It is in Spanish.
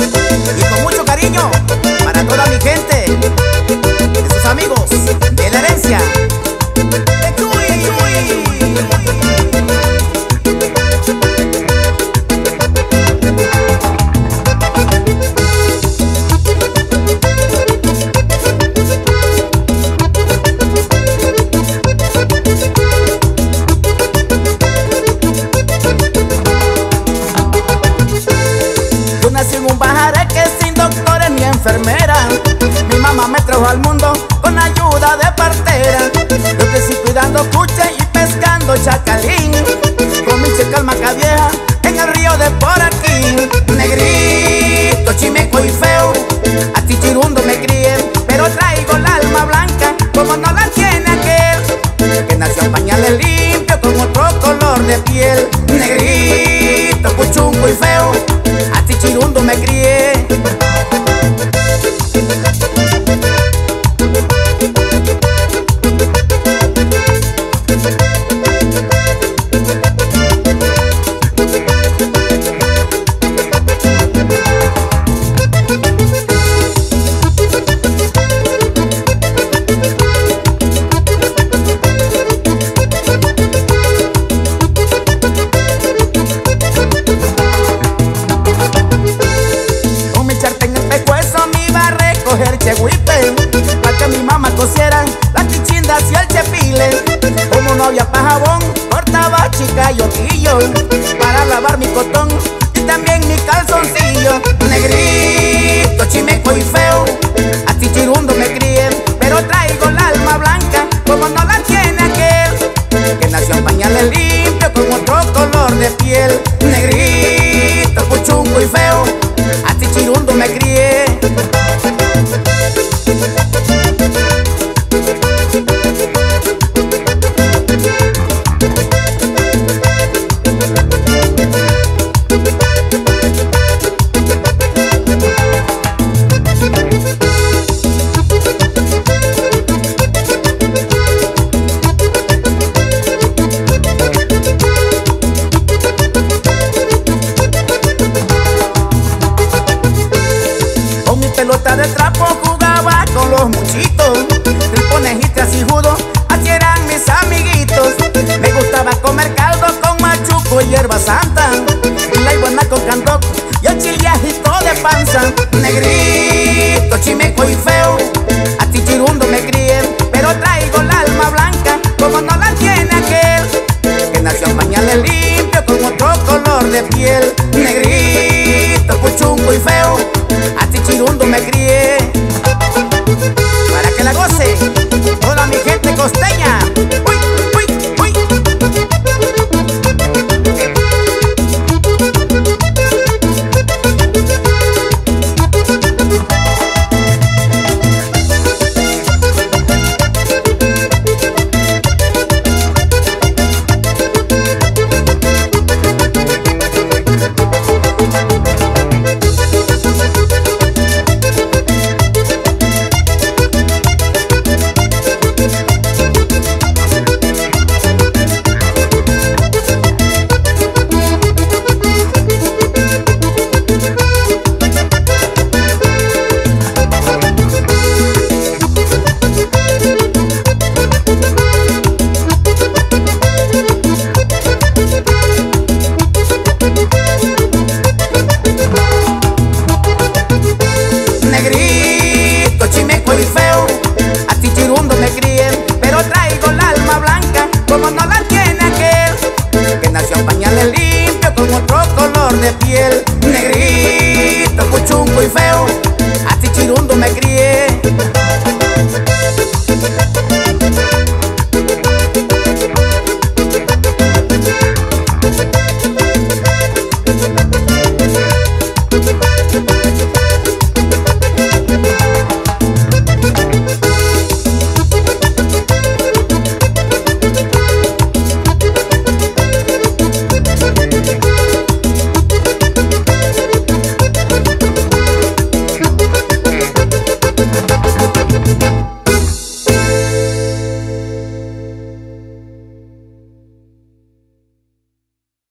y con mucho cariño para toda mi gente, de sus amigos de la herencia de mi mamá me trajo al mundo con ayuda de partera. Yo crecí cuidando cuche y pescando chacalín, con mi checa almaca vieja en el río de por aquí. Negrito chimeco y feo, a ti chirundo me crié, pero traigo el alma blanca como no la tiene aquel que nació en pañales limpios con otro color de piel. Negrito cuchungo y feo, a ti chirundo me crié. Pa' que mi mamá cosiera las chichindas y el chepile. Como no había pa' jabón, cortaba chica y oquillo para lavar mi cotón y también mi calzoncillo. Negrito chimeco y feo, a ti chirundo me crié, pero traigo el alma blanca como no la tiene aquel que nació en pañales limpios con otro color de piel. Negrito cuchungo y feo, a ti chirundo me crié. Pelota de trapo jugaba con los muchitos, conejito así judo, así eran mis amiguitos. Me gustaba comer caldo con machuco y hierba santa, y la iguana con candoc y el chiliajito de panza. Negrito chimeco y feo, a ti chirundo me crié, pero traigo el alma blanca como no la tiene aquel que nació en pañales limpios con otro color de piel. Negrito cuchungo y feo, a ti chirundo me crié. Para que la goce toda mi gente costeña. Uy, uy, uy. Negrito, cuchungo y feo, a ti chirundo me crié.